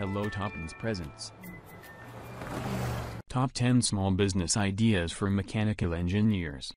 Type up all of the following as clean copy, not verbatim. Hello Toptenz presents Top 10 Small Business Ideas for Mechanical Engineers.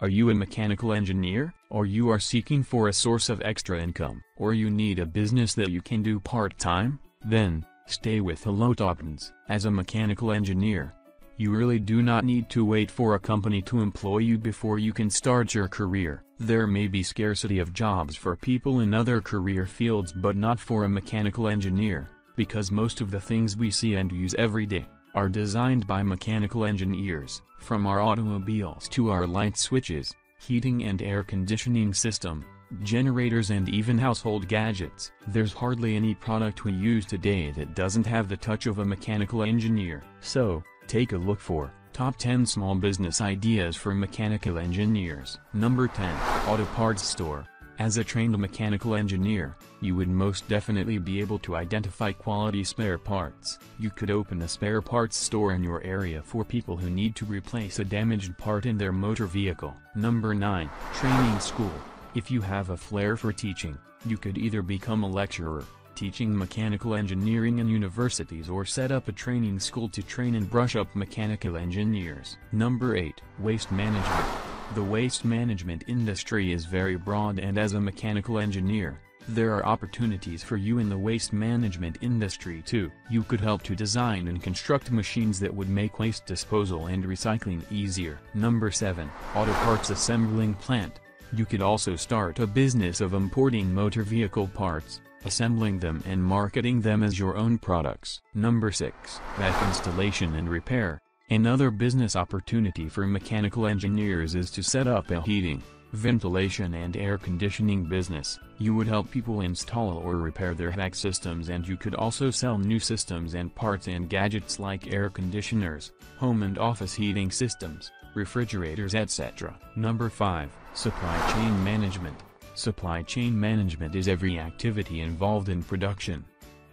Are you a mechanical engineer, or you are seeking for a source of extra income, or you need a business that you can do part-time? Then, stay with Hello Toptenz. As a mechanical engineer, you really do not need to wait for a company to employ you before you can start your career. There may be scarcity of jobs for people in other career fields, but not for a mechanical engineer, because most of the things we see and use every day are designed by mechanical engineers. From our automobiles to our light switches, heating and air conditioning system, generators and even household gadgets. There's hardly any product we use today that doesn't have the touch of a mechanical engineer. So, take a look for Top 10 Small Business Ideas for Mechanical Engineers. Number 10. Auto Parts Store. As a trained mechanical engineer, you would most definitely be able to identify quality spare parts. You could open a spare parts store in your area for people who need to replace a damaged part in their motor vehicle. Number 9. Training School. If you have a flair for teaching, you could either become a lecturer, teaching mechanical engineering in universities, or set up a training school to train and brush up mechanical engineers. Number 8. Waste Management. The waste management industry is very broad, and as a mechanical engineer, there are opportunities for you in the waste management industry too. You could help to design and construct machines that would make waste disposal and recycling easier. Number 7. Auto Parts Assembling Plant. You could also start a business of importing motor vehicle parts, assembling them and marketing them as your own products. Number 6. HVAC Installation and Repair. Another business opportunity for mechanical engineers is to set up a heating, ventilation and air conditioning business. You would help people install or repair their HVAC systems, and you could also sell new systems and parts and gadgets like air conditioners, home and office heating systems, refrigerators, etc. Number 5. Supply Chain Management. Supply chain management is every activity involved in production.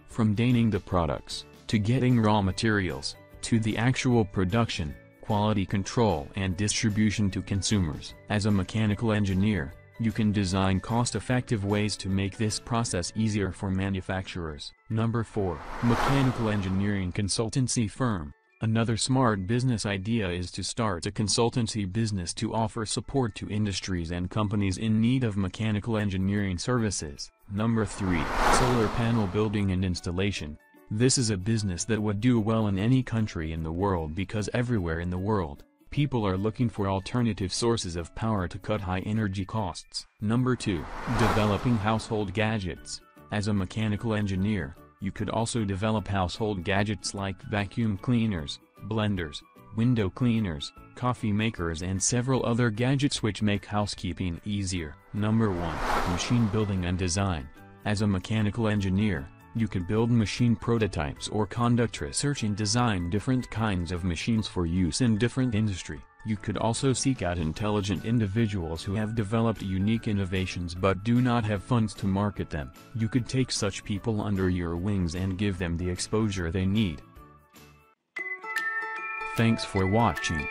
From dating the products, to getting raw materials, to the actual production, quality control and distribution to consumers. As a mechanical engineer, you can design cost-effective ways to make this process easier for manufacturers. Number 4. Mechanical Engineering Consultancy Firm. Another smart business idea is to start a consultancy business to offer support to industries and companies in need of mechanical engineering services. Number 3. Solar Panel Building and Installation. This is a business that would do well in any country in the world, because everywhere in the world, people are looking for alternative sources of power to cut high energy costs. Number 2. Developing Household Gadgets. As a mechanical engineer, you could also develop household gadgets like vacuum cleaners, blenders, window cleaners, coffee makers and several other gadgets which make housekeeping easier. Number 1. Machine Building and Design. As a mechanical engineer, you could build machine prototypes or conduct research and design different kinds of machines for use in different industry. You could also seek out intelligent individuals who have developed unique innovations but do not have funds to market them. You could take such people under your wings and give them the exposure they need. Thanks for watching.